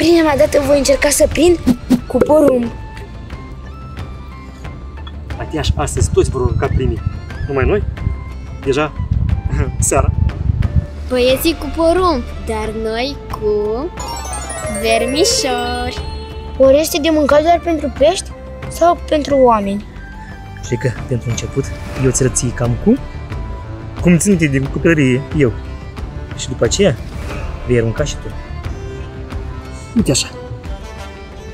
Prinde-mă dată, voi încerca să prind cu porumb. Patiași, astăzi toți vor urca primii. Numai noi? Deja seara. Băieții cu porumb, dar noi cu vermișori. Ori este de mâncat doar pentru pești sau pentru oameni? Știi că, pentru început, eu îți rății cam cum țin-te din copilărie eu. Și după aceea, vei arunca și tu. Uite așa.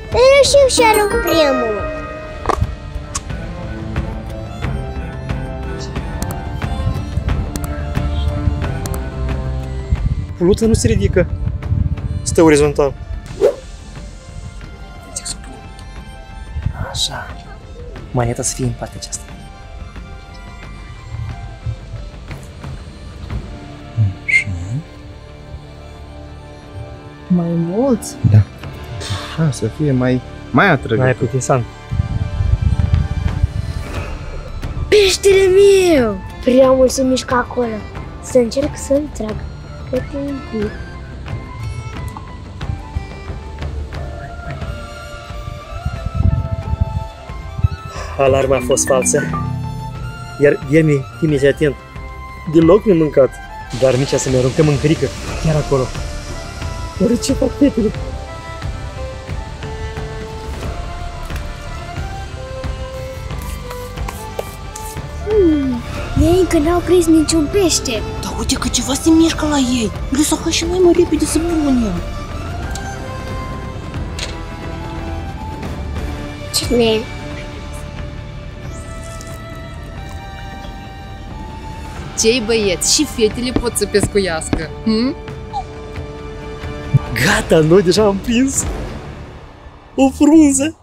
Reușim și arunc primul. Puluța nu se ridică. Stă orizontal. Așa. Maneta să fie în partea aceasta. Așa. Mai mult? Da. Așa, să fie mai atrăgător. Mai apetisant. Peștele meu! Prea mult se mișcă acolo. Să încerc să-l trag. Cât un pic. Alarma a fost falsă, iar Ghemi se atent. Deloc nu-i mâncat, dar Mircea să ne aruncăm în crică, chiar acolo. Oare ce fac fetele? Ei încă n-au prins niciun pește. Dar uite că ceva se mișcă la ei. Vreau să fac și noi mai repede să punem. Cine? Cei băieți și fetele pot să pescuiască. Gata, noi deja am prins o frunză.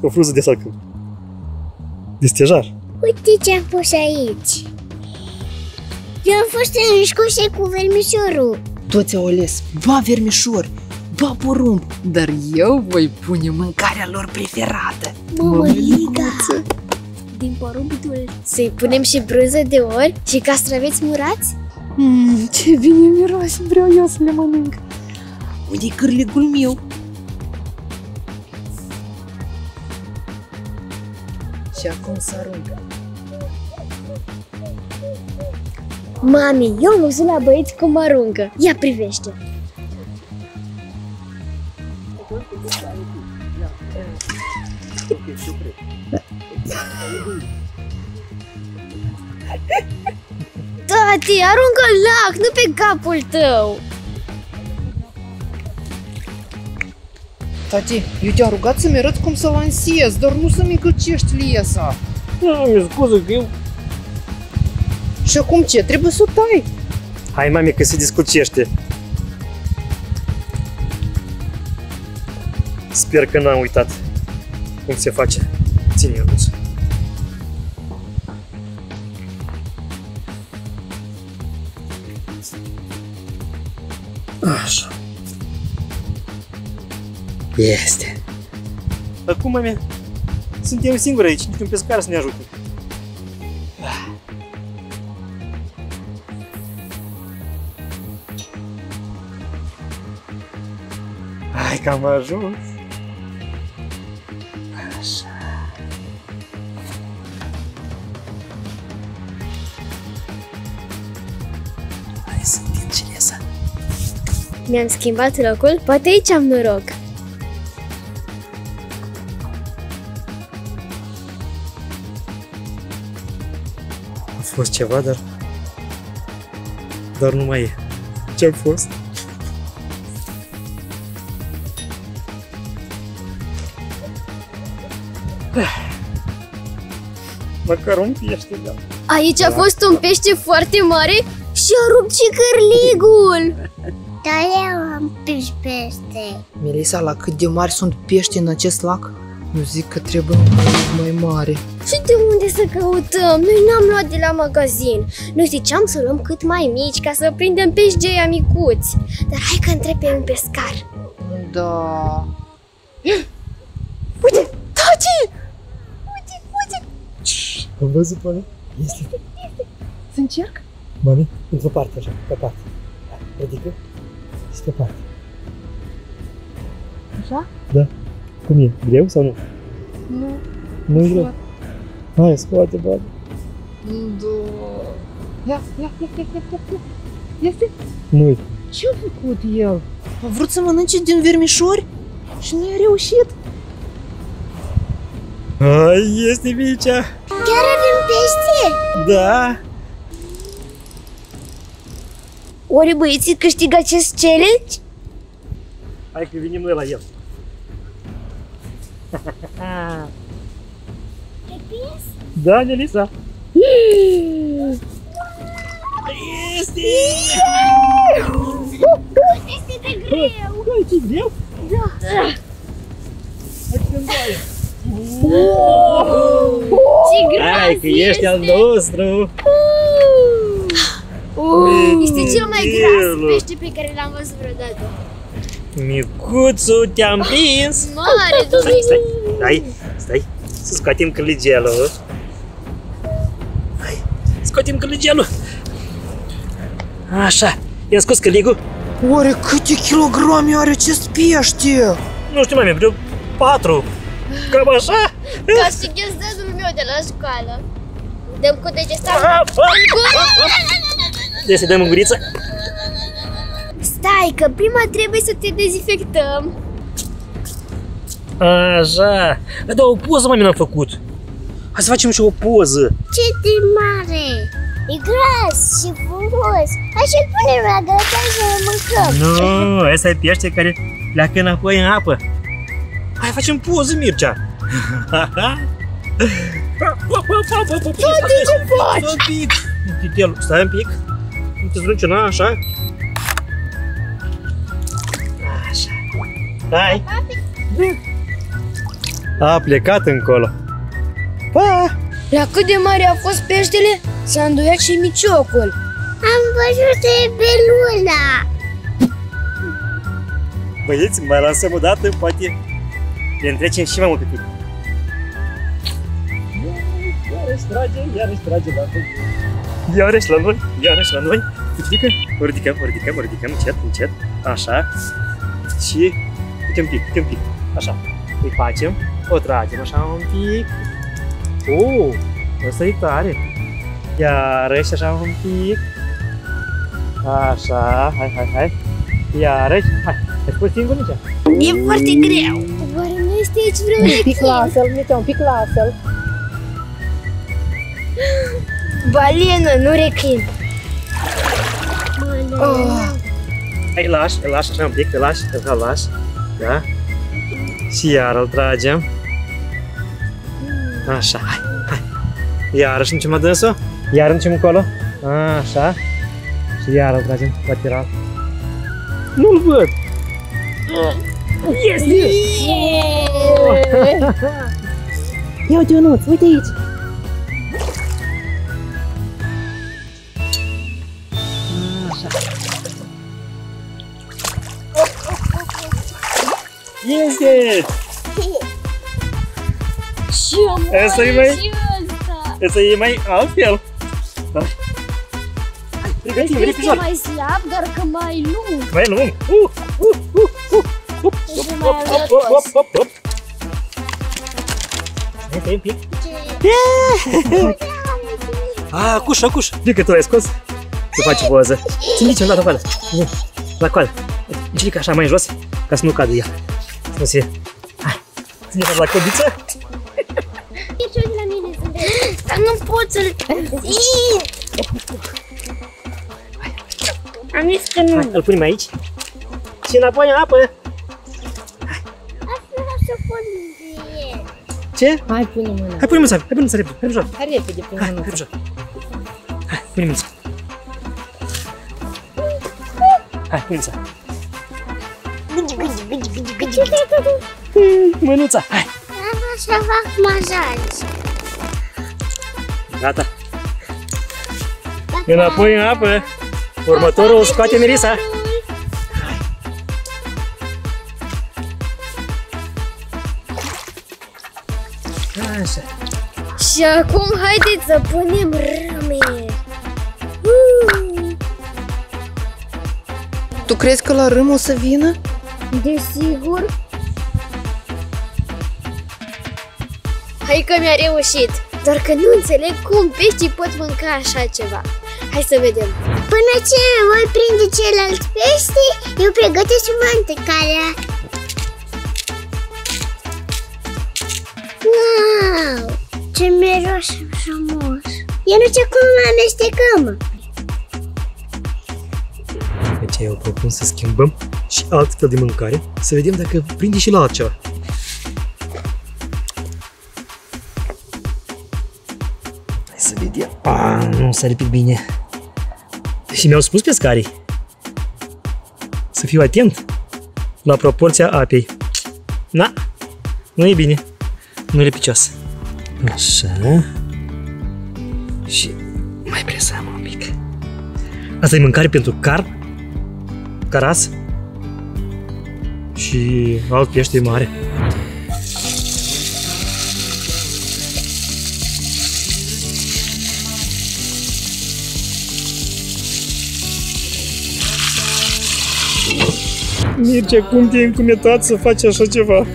O frunză de salcâm. De stejar. Uite ce-am pus aici. Eu am fost în discuție cu vermișorul. Toți au ales, ba vermișor, ba porumb. Dar eu voi pune mâncarea lor preferată. Mămăliga! Din porumbul să-i punem și brânză de ori și castraveți murați? Ce bine miros, vreau eu să le mănânc. Unde-i cârligul meu? Și acum să aruncă. Mami, eu am văzut la băieți cum aruncă. Ia privește! Tati, aruncă în lac, nu pe capul tău! Tati, eu te-am rugat să-mi arăt cum să lansez, dar nu să-mi încălcești liesa. Nu, mi-e scuză că eu... Și acum ce? Trebuie să o tai! Hai, mami, că se descurcește! Sper că n-am uitat cum se face. Ține eu dus. Așa. Este. Acum, mami, suntem singuri aici, niciun pescar să ne ajute. Hai că am ajuns. Așa. Hai să întind și lesa. Mi-am schimbat locul, poate aici am noroc. A fost ceva, dar nu mai e. Ce-a fost? Măcar un pește, da. Aici a fost un pește foarte mare și a rupt și cârligul. Dar eu am prins pește. Melissa, la cât de mari sunt pești în acest lac? Eu zic că trebuie un cârlig mai mare. Și de unde să căutăm? Noi n-am luat de la magazin. Noi ziceam să luăm cât mai mici ca să prindem pești de aia micuți. Dar hai că întreb pe un pescar. Da. Uite! Taci! Uite! Am văzut, mami? Este. Să încerc? Mami, într-o parte așa, pe parte. Ridică. Este pe parte. Așa? Da. Cum e? Greu sau nu? Nu. Nu e greu. Hai, scoate, bă. Un, două... Ia. Este? Nu-i. Ce-a făcut el? A vrut să mănânce din vermișori și nu i-a reușit. Ai, este Mircea. Chiar avem pește? Da. Ori băieții câștigă acest challenge? Hai că venim noi la el. Ai prins? Da, Melissa. Este! Este de greu! Hai, ce greu? Da! Hai că îmi doare! Ce gras este! Că ești al nostru! Este cel mai gras pește pe care l-am văzut vreodată! Micuțu, te-am prins! Mare! Stai! Să scoatem căligelul! Hai, scoatem căligelul! Așa, i-am scos căligul. Oare câte kilograme are acest pește? Nu știu, mami, vreo 4. Cam așa? Ca și ghezezul meu de la școală. Dăm cu degetul. Deci să-i dăm în guriță. Stai, că prima trebuie să te dezinfectăm. Așa. Da, o poză, mami, n-am făcut. Hai să facem și o poză. Ce de mare! E gras și frumos. Hai și-l punem la grătar să-l mâncăm. Nu, ăsta e pește care pleacă înapoi în apă. Hai, facem poză, Mircea. Ce faci? Stai un pic. Nu te zruncina, așa. Așa. Hai. A plecat încolo. Pa! La cât de mare a fost peștele, s-a îndoiat și miciocul. Am văzut belula. Băieți, mai lansăm o dată, poate le întrecem și mai mult pe timp. Iarăși trage la noi. Iarăși la noi. O ridicăm, încet. Așa. Și uite un pic. Așa. Îi facem, o tragem așa un pic. Ăsta e tare. Iarăși așa un pic. Așa, hai. Iarăși, hai. Ai spus singur, Mircea? E foarte greu. Oare nu este aici vreo lecție? Un pic lasă-l. Balenă, nu reclină. Hai, îl lași așa un pic, îl lași. Da? Și iar îl tragem. Așa, hai. Iarăși ducem la dânsul, iar ducem încolo, așa, și iar îl tragem lateral. Nu-l văd! Este! Ia uite, Ionuț, uite aici! Așa. Este! Asta e mai altfel. Este mai slab, dar că mai lung. Este mai alătos. Hai, stai un pic. Acuș. Dică tu l-ai scos. Să faci poză. Ține-te un dat la coadă. Ține-te așa mai jos, ca să nu cadă ea. Ține-te la codiță. Dar nu pot să-l țin! Am zis că nu! Hai, îl punem aici și înapoi în apă! Asta nu să pot mândrie! Ce? Hai, pune mâna! Hai, pune mâna! Mânuța! Hai! Să fac masaj! Gata! Înapoi în apă! Următorul o scoate Melissa! Așa! Și acum haideți să punem râme! Tu crezi că la râm o să vină? Desigur! Hai că mi-a reușit! Doar că nu înțeleg cum peștii pot mânca așa ceva. Hai să vedem! Până ce voi prinde ceilalți pești, eu pregătesc mantecarea. Wow! Ce miros frumos! Eu nu știu cum amestecăm. Deci eu propun să schimbăm și alt fel de mâncare, să vedem dacă prinde și la altceva. Hai să vedem. Ah, nu s-a lipit bine. Și mi-au spus pescarii să fiu atent la proporția apei. Na, nu e bine. Nu e lipicioasă. Așa. Și mai presăm un pic. Asta e mâncare pentru carp, caras și alt pește mare. Mircea, cum te-ai încumetat să faci așa ceva?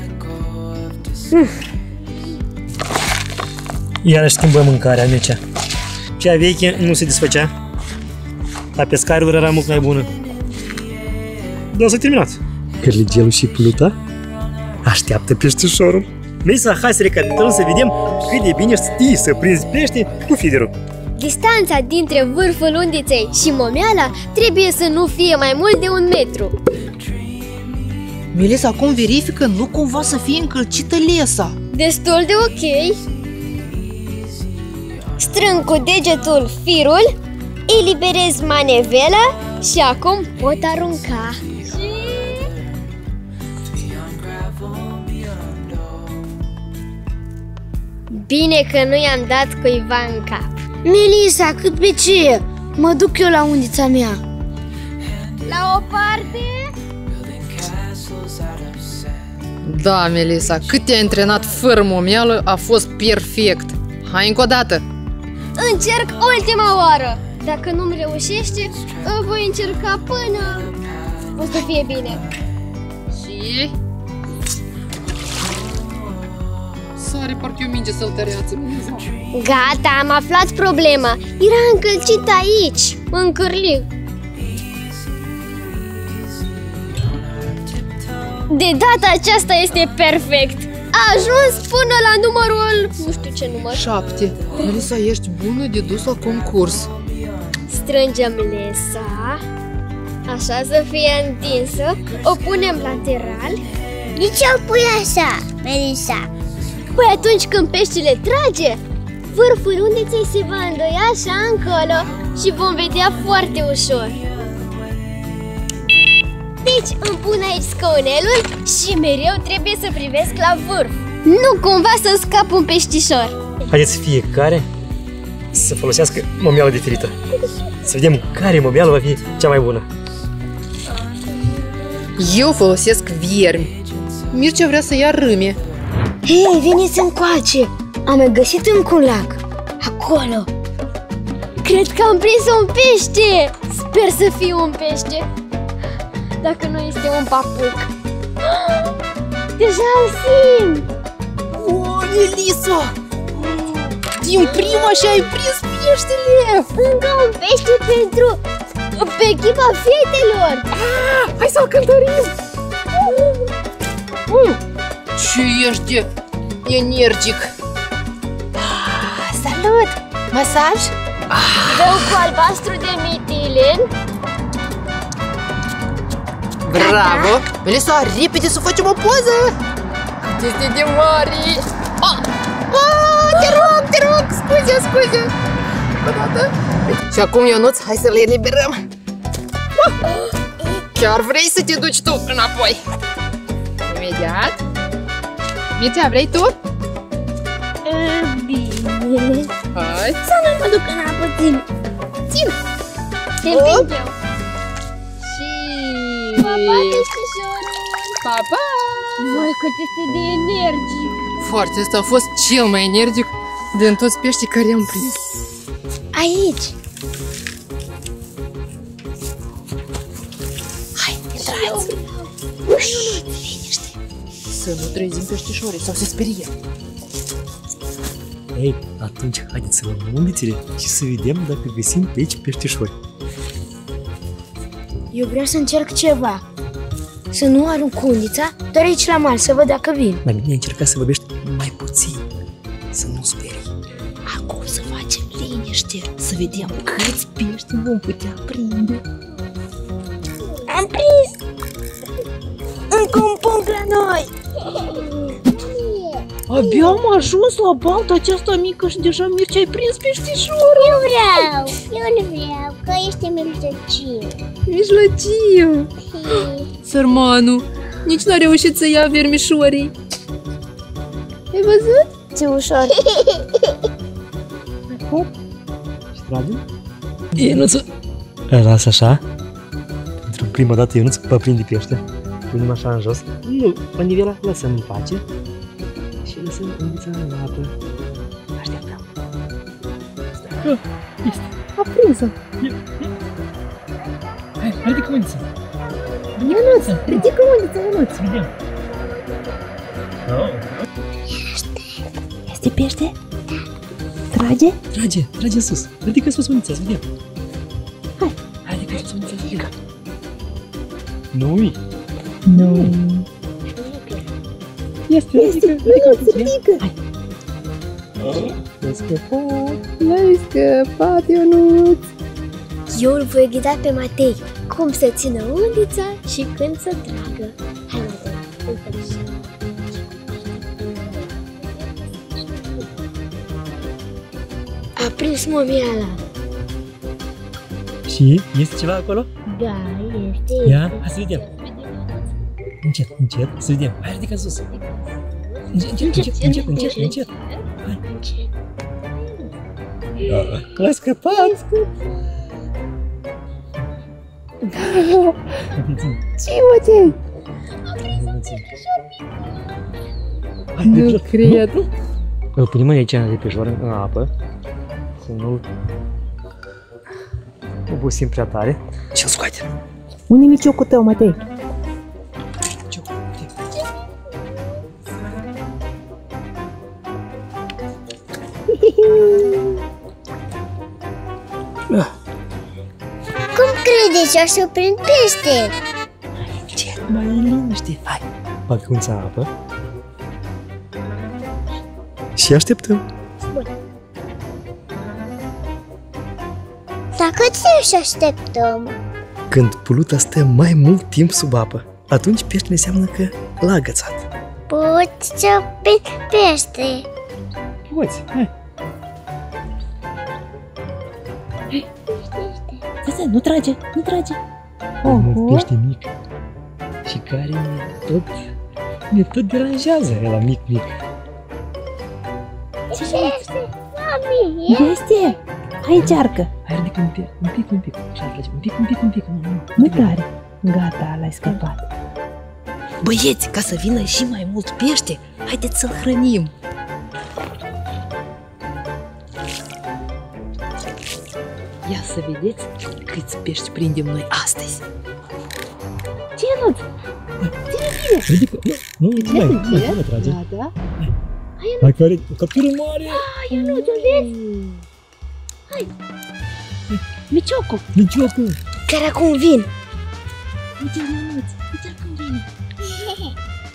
Iarăși schimbăm mâncarea, Mircea. Cea veche nu se desfăcea. La pescarilor era mult mai bună. Dar s-a terminat. Cârligelul și pluta așteaptă peștișorul. Melissa, hai să recapitulăm să vedem cât de bine știi să prinzi pește cu feederul. Distanța dintre vârful undiței și momeala trebuie să nu fie mai mult de 1 metru. Melissa acum verifică nu cumva să fie încălcită lesa. Destul de ok. Strâng cu degetul firul, eliberez manevela și acum pot arunca. Bine că nu i-am dat cuiva în cap. Melissa, cât pe ce? Mă duc eu la undița mea. La o parte? Da, Melissa, cât te-ai antrenat fără momeală a fost perfect. Hai încă o dată! Încerc ultima oară! Dacă nu-mi reușește, voi încerca până... O să fie bine! Și... Sare, parcă eu minge să-l tăreață. Gata, am aflat problema! Era încălcit aici, în cârlig. De data aceasta este perfect! A ajuns până la numărul... nu știu ce număr. 7. Melissa, ești bună de dus la concurs. Strângem lesa, așa să fie întinsă, o punem lateral. De ce o pui așa, Melissa? Păi atunci când peștele trage, vârful undiței se va îndoia așa încolo și vom vedea foarte ușor. Deci îmi pun aici scaunelul și mereu trebuie să privesc la vârf. Nu cumva să scap un peștișor. Haideți fiecare să folosească momeală diferită. Să vedem care momeală va fi cea mai bună. Eu folosesc viermi. Mircea vrea să ia râme. Hei, veniți încoace! Am găsit încă un lac. Acolo! Cred că am prins un pește! Sper să fie un pește! Dacă nu este un papuc. Deja îl simt! O, Melissa! Din prima și-ai prins peștele! Încă un pește pentru... pe echipa fetelor! Ah, hai să-l cântărim! Ce ești energic! Ah, salut! Masaj? Dau cu albastru de mitilen. Bravo! Melissa, repede să facem o poză! Cât este de mare! Te rog! Scuze! Odată! Și acum, Ionuț, hai să le eliberăm! Chiar vrei să te duci tu înapoi? Imediat! Mircea, vrei tu? Bine! Hai! Să nu mă duc în apă, țin! Te împing eu! Pa, pa, pa, pa! Măi, cât este de energic! Foarte, ăsta a fost cel mai energic din toți peștii care i-am prins. Aici! Hai, intrați! Liniște! Să nu trezim peștișorii sau se sperie. Ei, atunci haideți să luăm unghițele și să vedem dacă găsim pe aici peștișori. Eu vreau să încerc ceva. Să nu arunc undița, doar aici la mal, să văd dacă vin. Mai bine încerca să vorbești mai puțin, să nu sperii. Acum să facem liniște, să vedem câți pești vom putea prinde. Am prins! Încă un punct la noi! Abia am ajuns la balta aceasta mică și deja, Mircea, ai prins peștișorul! Eu vreau! Eu nu vreau, că ești mijlociu! Mijlociu! Sărmanul, nici n-a reușit să ia vermișorii! Ai văzut? Ce ușor! Hop! Și tragem? Ionuțu! Lasă așa! Pentru prima dată Ionuțu va prinde pește. Punem așa în jos. Nu, pe nivela lăsăm în pace. Și lăsăm undița în apă. Așteptăm. Este! A prins-o! Hai, ridică undița! Ionuț, ridică undița, Ionuț! Vedem! Este pește? Trage? Trage, trage sus! Ridică sus undița, să vedem! Hai! Hai, ridică sus undița, să vedem! Nu-i! Nu! Este, ridică! Hai! L-ai scăpat! L-ai scăpat, Ionuț! Eu îl voi ghida pe Matei cum să țină undița și când să tragă. Hai, Matei, uite-l și... A prins momiala! Și? Este ceva acolo? Da, este! Ia, hai să vedem! Încet, încet, să vedem. Hai, ridică sus. Încet, încet, încet, încet, încet. Hai. L-ai scăpat! Ce, Matei? Nu cred. Îl punem aici, de pe jur, în apă. Să nu-l obosim prea tare. Și îl scoatem. Unde e miciocul tău, Matei? Cum credeți, o să prind pește? Ce mai liniște! Hai, bag unța în apă și așteptăm. Bun. Dar cât timp și așteptăm? Când puluta stă mai mult timp sub apă, atunci peștele înseamnă că l-a agățat. Poți să prind pește? Poți, hai! Nu trage, nu trage! Un pește mic și care ne tot deranjează la mic. Ce este? Mami, este? Hai, încearcă! Hai, ridică un pic. Un pic. Nu tare. Gata, l-ai scăpat. Băieți, ca să vină și mai mult pește, haideți să-l hrănim! Ia să vedeți câți pești prindem noi astăzi! Ce, Ionuț? Ține! Nu trage! Da? Hai, Ionuț! O captură mare! Ionuț, o vezi? Hai! Miciocul! Miciocul! Care acum vin! Uite, Ionuț! Uite acum vine!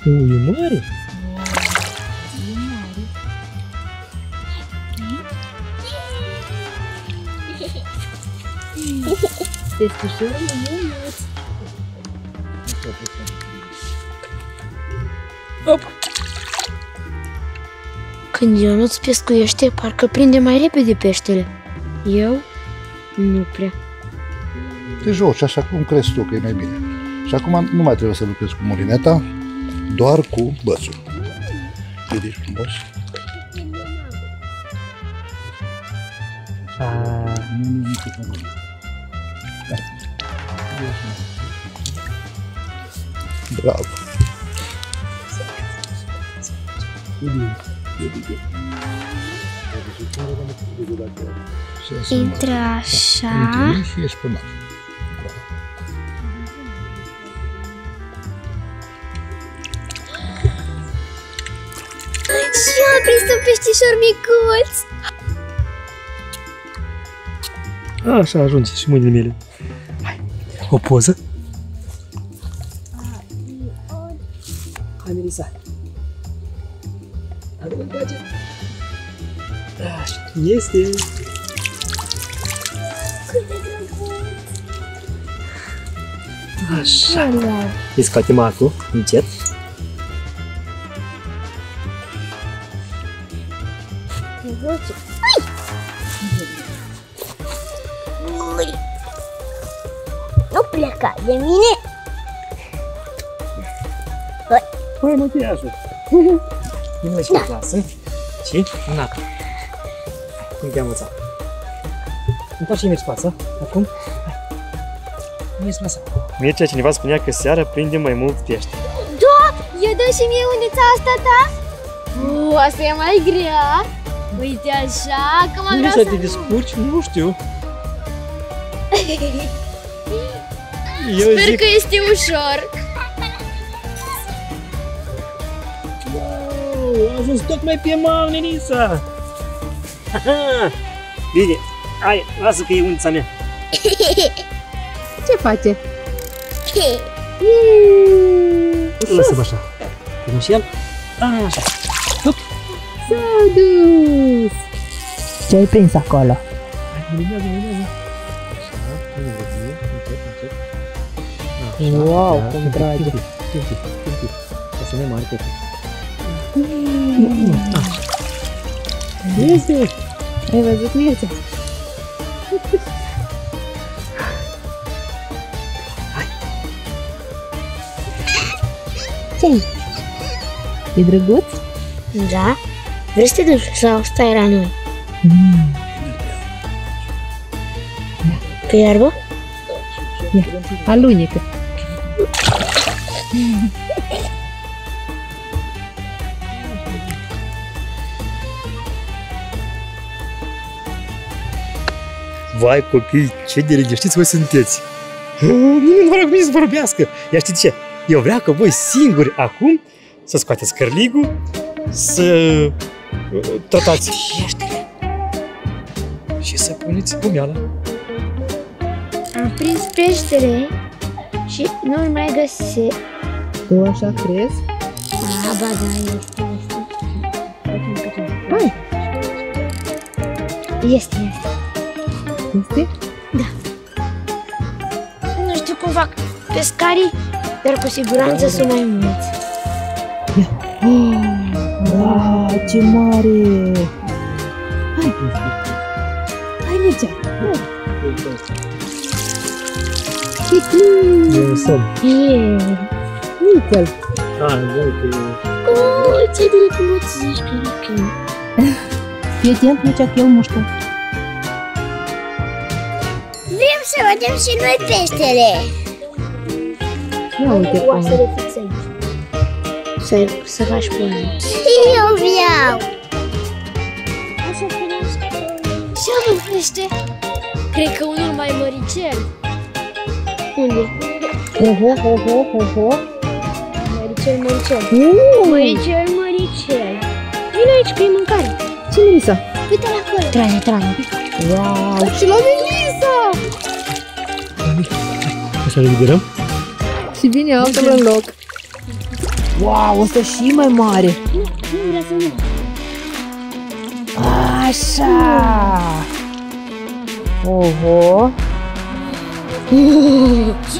O, e mare! Peștișorul Ionuț! Când Ionuț pescuiește, parcă prinde mai repede peștele. Eu? Nu prea. Te joci așa cum crezi tu că e mai bine. Și acum nu mai trebuie să lucrezi cu mulineta, doar cu bățul. Ridici frumos. Bravo! Intră așa... Și ieși pe mare. Și eu am prins un peștișor micuț. Așa ajunge și mâinile mele. Hai, o poză. Hai, Melissa. Adă-mi place. Așa, este. Așa. Îi scoate macul, încet. Nu pleca de mine! Păi machiajul! Nu mergi pe clasă și în apă. Cum te-am învățat? Întoarce și mergi spasa. Acum, hai! Mergi spasa! Mircea, cineva spunea că seara prinde mai mult pește. Da! Eu dă și mie undeța asta ta? Uuu, asta e mai grea! Uite așa, că m-am vreau să... te descurci? Nu știu. Eu sper zic... că este ușor. Wow, a ajuns tocmai pe mal, Melissa. Bine, hai, lasă că e undița mea. Ce face? Lasă-mă așa. Vedem și el. Așa. Hop. S-a dus! Ce-ai prins acolo? Luminează, luminează! Așa, încet, încet. Așa, wow, cum dragi! Timp. Ca să ne mari pe timp. Așa. Mircea! Ai văzut Mircea? Hai! Ce-i? E drăguț? Da? Vrei să te duci sau stai la noi? Pe iarbă? Ia, alunecă! Vai copii, ce de rege, știți voi sunteți! Nimeni nu vrea cu mine să vorbească! Ia știți ce? Eu vreau că voi singuri acum să scoateți cărligul, să... tratați peștele și să puneți gumeala. Am prins peștele și nu-l mai găsesc. Tu așa crezi? A, ba da, este. Hai! Este. Este? Da. Nu știu cum fac pescarii, dar cu siguranță sunt mai mulți. Wow, ce mare! Hai! Hai, Mircea! Eu sunt! Uite-l! Uuu, ce drăguț zici, Pirichii! Fii atent, Mircea, că el mușcă! Vrem să vedem și noi peștele! Ia uite cum! Să faci până. Eu vreau! Ce am în pește? Cred că unul mai măricel. Unde? Măricel. Măricel. Vino aici că e mâncare. Ce, Melissa? Uite-l acolo. Trage. Wow! Și la Melissa! Așa le liberăm? Și vine altul în loc. Wow, ăsta și mai mare! Nu vrea să nu! Așa! Oho! Ce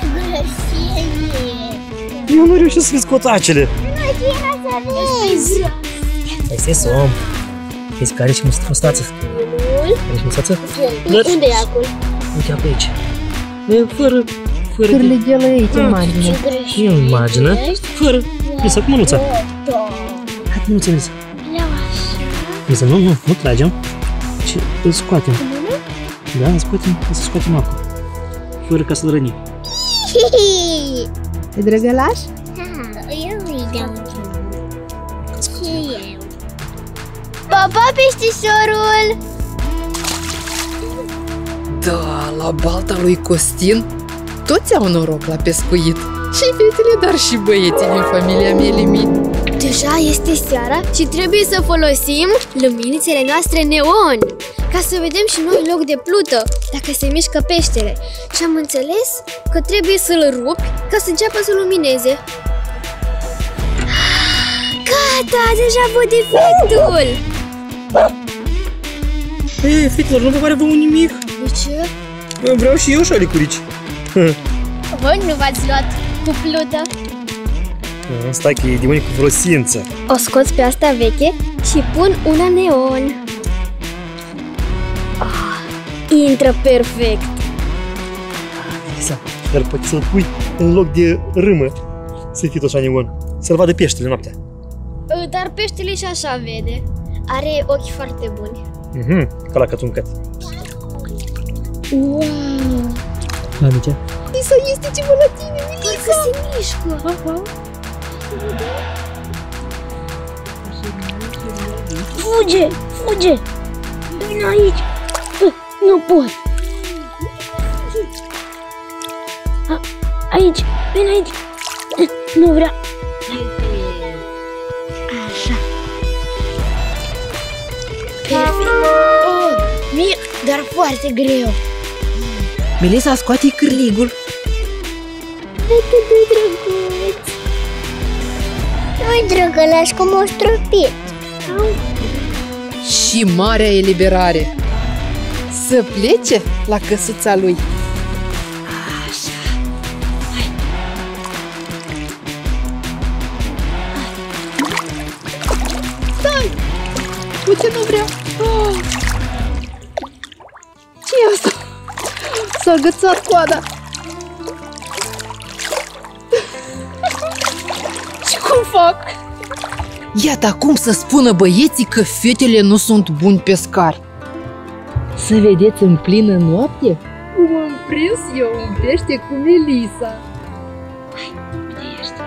grăsime! Eu nu reușesc să-mi scot acele! Nu, era să vezi! Asta e somn! Vezi că are și mustață! Are și mustață? Unde e acolo? Uite-a pe aici! Fără cârligelul aici, în margine! E în margine, fără! Mircea, cu mânuța! Hai cu mânuța, Mircea! Mircea, nu tragem, ci îl scoatem. Da, îl scoatem acolo. Fără ca să-l rănim. E drăgălaș? Da, eu îi dau eu. Pa, pa, peștișorul! Da, la balta lui Costin toți au noroc la pescuit. Și fetele, dar și băieții din familia Melimi. Deja este seara și trebuie să folosim luminițele noastre neon ca să vedem și noi loc de plută, dacă se mișcă peștele. Și am înțeles că trebuie să-l rupi ca să înceapă să lumineze. Gata, deja văd efectul! Ei, fetelor, nu vă pare vouă nimic? De ce? Vreau și eu așa licurici. Voi nu v-ați luat cu plută? Stai că e de unică folosință. O scot pe asta veche și pun una neon. Intră perfect. Lisa, dar poți să-l pui în loc de râmă, să-i fii tot așa neon, să-l vadă peștele noaptea. Dar peștele și așa vede. Are ochi foarte buni. Ca la catuncat. Wow! La Mircea? Lisa, este ceva la tine, Lisa! Că se mișcă! Fuge! Fuge! Vine aici! Nu pot! Aici! Vine aici! Nu vreau! Așa! Perfect! Oh, mic, dar foarte greu! Melissa, scoate cârligul! Vete de drăguț! Nu-i drăgălaș, cum o stropit! Și marea eliberare! Să plece la căsuța lui! Așa! Hai. Stai! Uite, nu vreau! Oh. Ce-i asta? S-a agățat coada! Ce cum fac? Iată acum să spună băieții că fetele nu sunt buni pescari. Să vedeți în plină noapte cum am prins eu un pește cu Melissa. Hai, plăiește!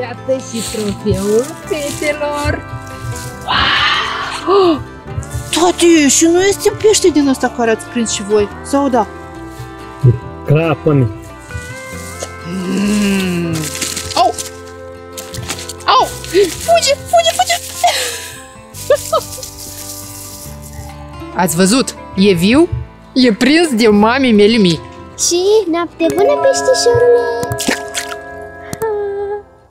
Iată și trofeul fetelor! Oh, tati, și nu este pește din asta care ați prins și voi, sau da? Crapă-mi! Au! Au! Fuge, fuge, fuge! Ați văzut? E viu, e prins de mami Melimi. Și noapte bună, peștișorule!